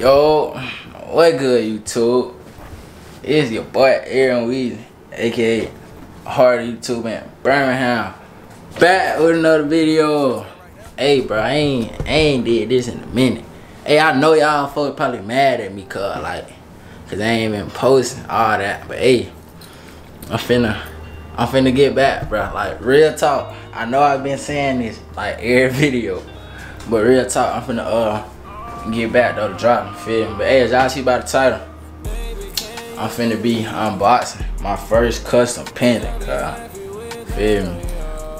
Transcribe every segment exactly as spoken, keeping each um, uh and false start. Yo, what good YouTube? It's your boy Erin Weezy, aka Hard YouTube man, Birmingham. Back with another video. Hey bro, I ain't, I ain't did this in a minute. Hey, I know y'all folks probably mad at me cause like, cause I ain't been posting all that. But hey, I'm finna, I'm finna get back, bro. Like real talk. I know I've been saying this like every video, but real talk, I'm finna uh. get back though, to drop, feel me? But hey, as y'all see by the title, I'm finna be unboxing my first custom pendant, cuz, feel me?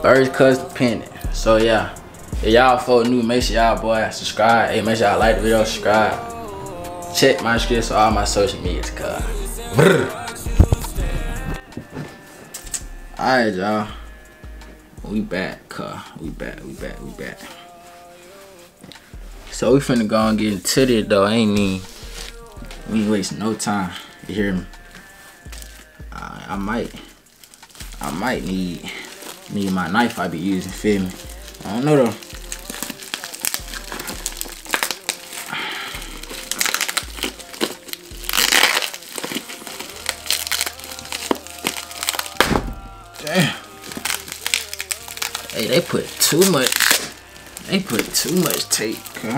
First custom pendant. So yeah, if y'all folks new, make sure y'all boy subscribe. Hey, make sure y'all like the video, subscribe. Check my description for all my social medias, cuz. Alright y'all, we back, cuz. We back, we back, we back. So we finna go and get into this though. I ain't need, we ain't wasting no time. You hear me? I, I might, I might need, need my knife I be using. Feel me? I don't know though. Damn. Hey, they put too much. They put too much tape, huh?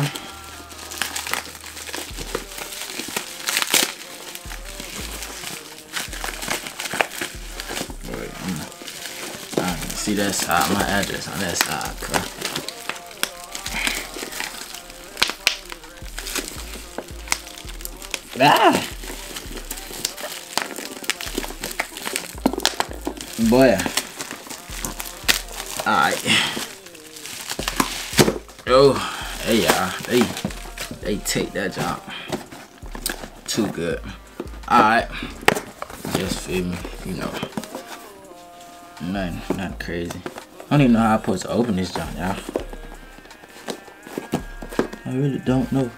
Boy, I'm not, I can see that side, my address on that side, huh? Ah! Boy. Alright. Yo, hey y'all, they, they take that job too good. Alright, just feel me, you know, nothing, nothing crazy. I don't even know how I'm supposed to open this joint, y'all. I really don't know.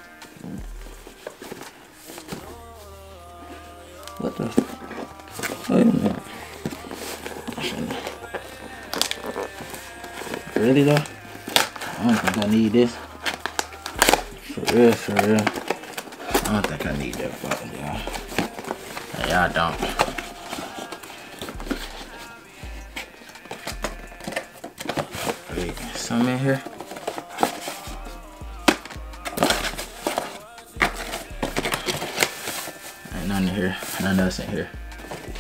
What the fuck? Wait a minute. Really though? I don't think I need this. For real, for real. I don't think I need that fucking y'all. Y'all don't. Wait, some in here? Ain't none in here. None else in here.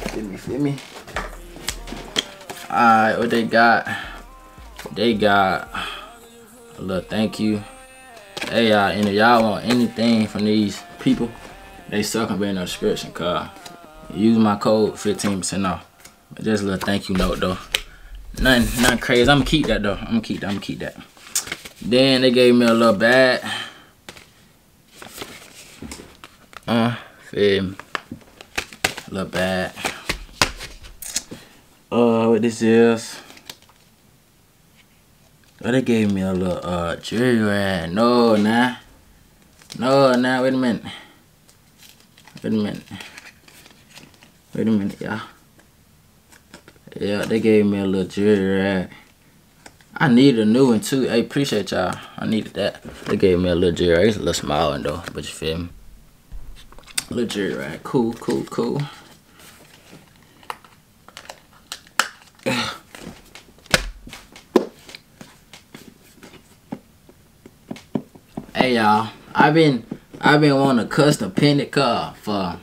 Feel me, feel me? Alright, what they got? They got a little thank you. Hey y'all, and if y'all want anything from these people, they suck and be in the description, cuz. Use my code, fifteen percent off. But just a little thank you note though. Nothing, nothing crazy. I'ma keep that though. I'ma keep that, I'ma keep that. Then they gave me a little bag. Uh, feel me. A little bag. Uh, what this is. Oh, they gave me a little uh, jewelry ring. No, nah. No, nah. Wait a minute. Wait a minute. Wait a minute, y'all. Yeah, they gave me a little jewelry ring. I need a new one, too. I appreciate y'all. I needed that. They gave me a little jewelry ring. It's a little small one, though, but you feel me? A little jewelry ring. Cool, cool, cool. Hey y'all, I've been I've been wanting a custom pendant car for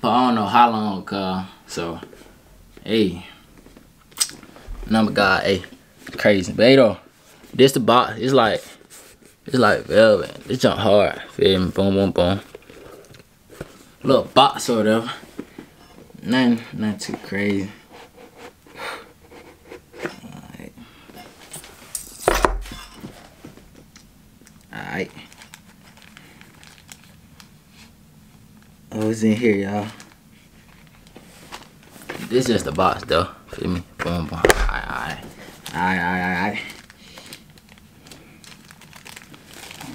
for I don't know how long, car. So hey, number God, hey, crazy. But hey though, this the box. It's like it's like velvet. This jump hard. Feel me? Boom, boom, boom. Little box or whatever. Nothing, not too crazy. Alright. Oh, it's in here, y'all. This is just a box, though. Feel me? Boom, boom. Alright, alright. Alright, alright, alright.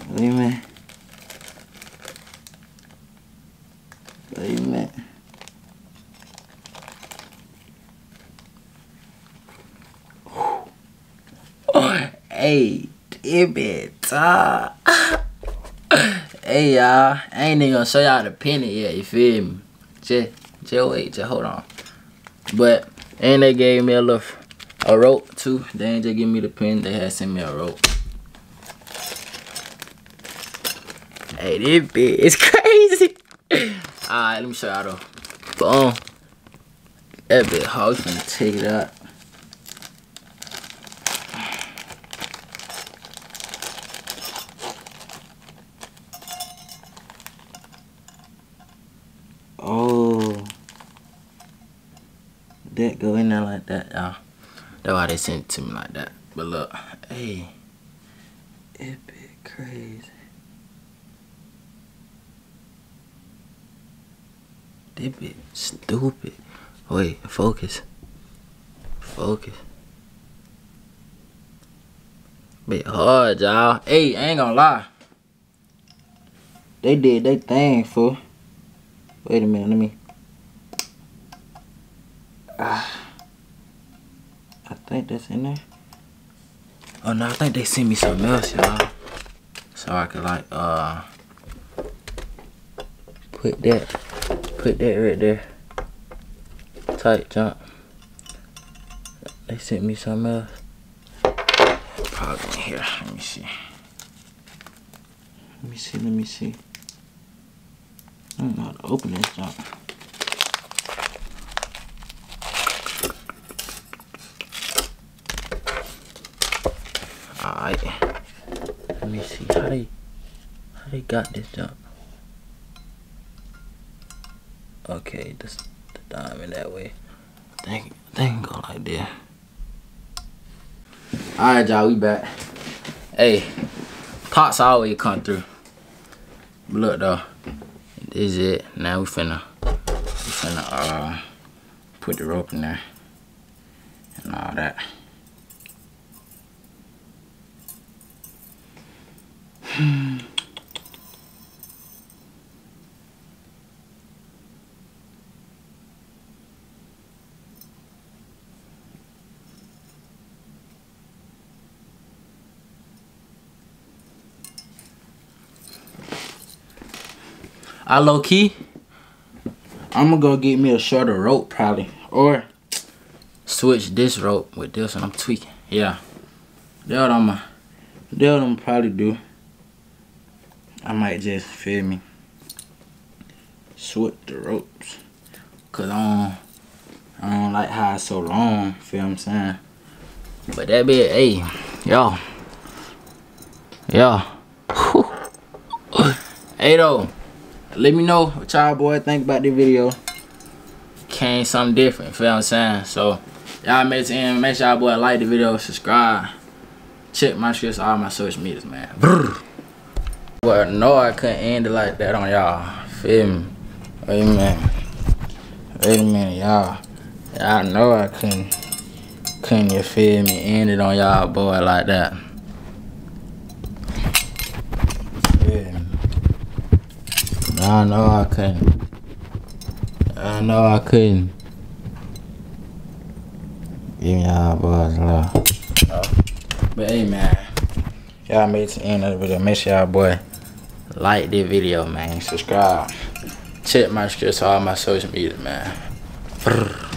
Wait a minute. Wait a minute. Oh, hey. It be tough. Hey y'all, I ain't even gonna show y'all the pendant yet, you feel me? Just, just wait, just hold on. But, and they gave me a little, a rope too. They ain't just give me the pendant, they had sent me a rope. Hey, this bitch is crazy. Alright, let me show y'all though. Boom. That bitch hog can take it out. Oh, that go in there like that, y'all. That's why they sent it to me like that. But look, hey, it be crazy. That bit stupid. Wait, focus, focus. Bit hard, y'all. Hey, I ain't gonna lie. They did they thing, fool. Wait a minute, let me. Ah, I think that's in there. Oh no, I think they sent me something else, y'all. So I could like uh put that, put that right there. Tight jump. They sent me something else. Probably in here. Let me see. Let me see. Let me see. I don't know how to open this junk. Alright. Let me see how they how they got this junk. Okay, this the diamond that way. I think I think go like this. Alright y'all, we back. Hey, pops always come through. But look though. This is it. Now we finna, we finna uh, put the rope in there and all that. Hmm. I low key, I'm gonna go get me a shorter rope probably, or switch this rope with this one. I'm tweaking. Yeah, that what I'm gonna, that what I'm probably do. I might just, feel me, switch the ropes, cause I don't, I don't like how it's so long. Feel what I'm saying? But that be, hey, yo, yo, hey though. Let me know what y'all boy think about this video. Came something different, feel what I'm saying? So, y'all make it in. Make sure y'all boy like the video, subscribe. Check my scripts, all my social medias, man. Well, no, I couldn't end it like that on y'all. Feel me? Wait a minute. Wait a minute, y'all. Y'all know I couldn't, couldn't you feel me, end it on y'all boy like that. I know I couldn't. I know I couldn't. Give me y'all boys love. No. But hey man, y'all made it to the end of the video. Make sure y'all boy like this video, man. Subscribe. Check my scripts on all my social media, man.